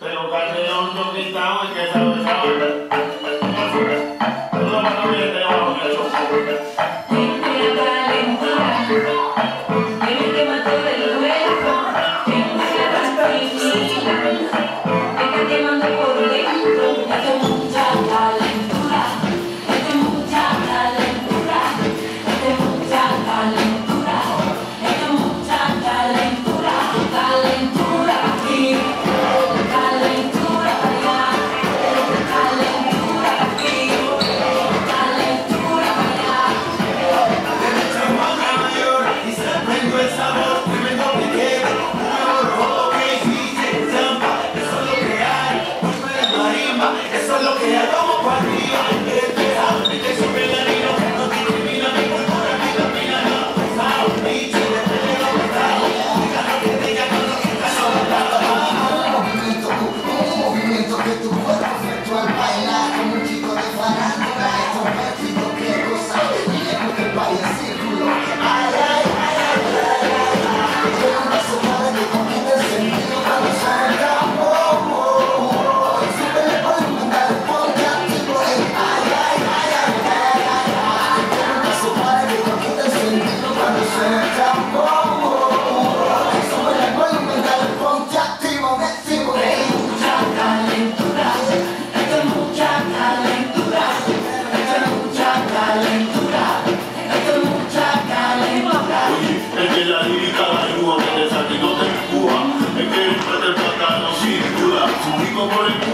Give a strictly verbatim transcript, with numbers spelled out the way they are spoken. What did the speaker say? pero Calderón no quitaba y que se besaba. Todo la familia te llevaba en el choco. Por el